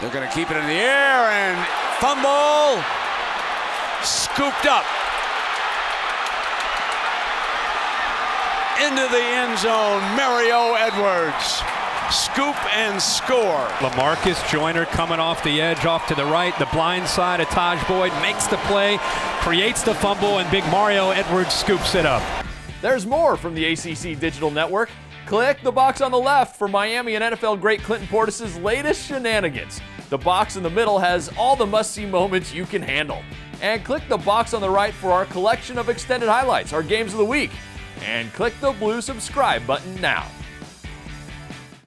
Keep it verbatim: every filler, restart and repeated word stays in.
They're going to keep it in the air, and fumble, scooped up into the end zone. Mario Edwards, scoop and score. LaMarcus Joyner coming off the edge, off to the right, the blind side of Tajh Boyd, makes the play, creates the fumble, and big Mario Edwards scoops it up. There's more from the A C C Digital Network. Click the box on the left for Miami and N F L great Clinton Portis' latest shenanigans. The box in the middle has all the must-see moments you can handle. And click the box on the right for our collection of extended highlights, our games of the week. And click the blue subscribe button now.